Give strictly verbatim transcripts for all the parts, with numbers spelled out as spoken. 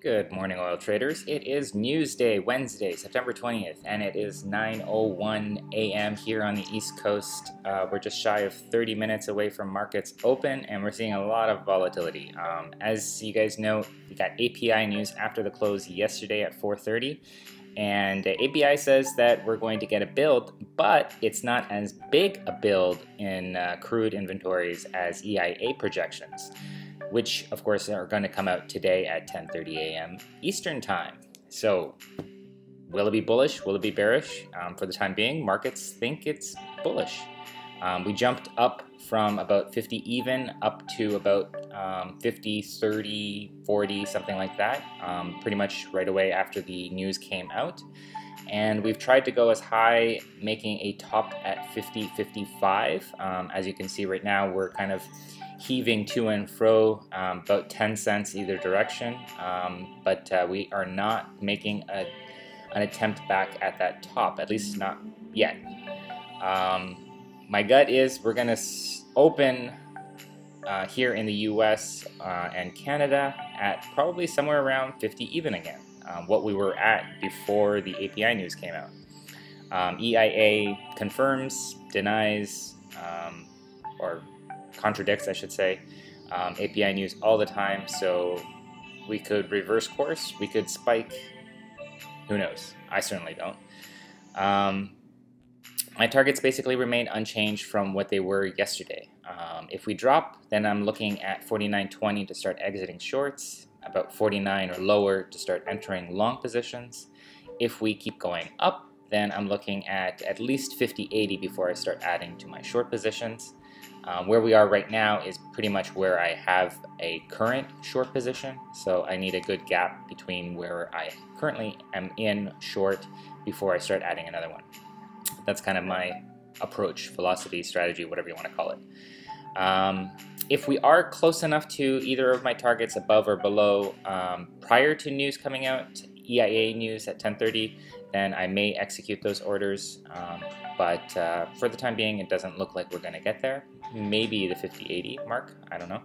Good morning, oil traders. It is news day, Wednesday, September twentieth, and it is nine oh one a m here on the East Coast. Uh, we're just shy of thirty minutes away from markets open, and we're seeing a lot of volatility. Um, as you guys know, we got A P I news after the close yesterday at four thirty, and A P I says that we're going to get a build, but it's not as big a build in uh, crude inventories as E I A projections, which of course are going to come out today at ten thirty a m Eastern time. So will it be bullish? Will it be bearish? Um, for the time being, markets think it's bullish. Um, we jumped up from about fifty even up to about um, fifty, thirty, forty, something like that, um, pretty much right away after the news came out. And we've tried to go as high, making a top at fifty, fifty-five. Um, as you can see right now, we're kind of heaving to and fro, um, about ten cents either direction, um, but uh, we are not making a, an attempt back at that top, at least not yet. Um, my gut is we're gonna open uh, here in the U S uh, and Canada at probably somewhere around fifty even again, um, what we were at before the A P I news came out. Um, E I A confirms, denies, um, or contradicts, I should say, um, A P I news all the time, so we could reverse course, we could spike, who knows? I certainly don't. Um, my targets basically remain unchanged from what they were yesterday. Um, if we drop, then I'm looking at forty-nine twenty to start exiting shorts, about forty-nine or lower to start entering long positions. If we keep going up, then I'm looking at at least fifty eighty before I start adding to my short positions. Um, where we are right now is pretty much where I have a current short position, so I need a good gap between where I currently am in short before I start adding another one. That's kind of my approach, philosophy, strategy, whatever you want to call it. Um, if we are close enough to either of my targets above or below um, prior to news coming out, E I A news at ten thirty, then I may execute those orders, um, but uh, for the time being it doesn't look like we're going to get there. Maybe the fifty eighty mark, I don't know,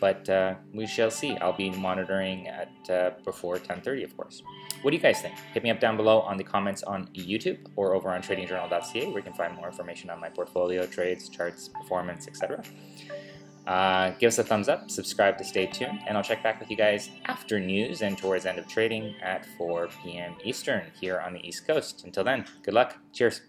but uh, we shall see. I'll be monitoring at uh, before ten thirty, of course. What do you guys think? Hit me up down below on the comments on YouTube or over on Trading Journal dot C A, where you can find more information on my portfolio, trades, charts, performance, et cetera. Uh, give us a thumbs up, subscribe to stay tuned, and I'll check back with you guys after news and towards end of trading at four p m Eastern here on the East Coast. Until then, good luck. Cheers.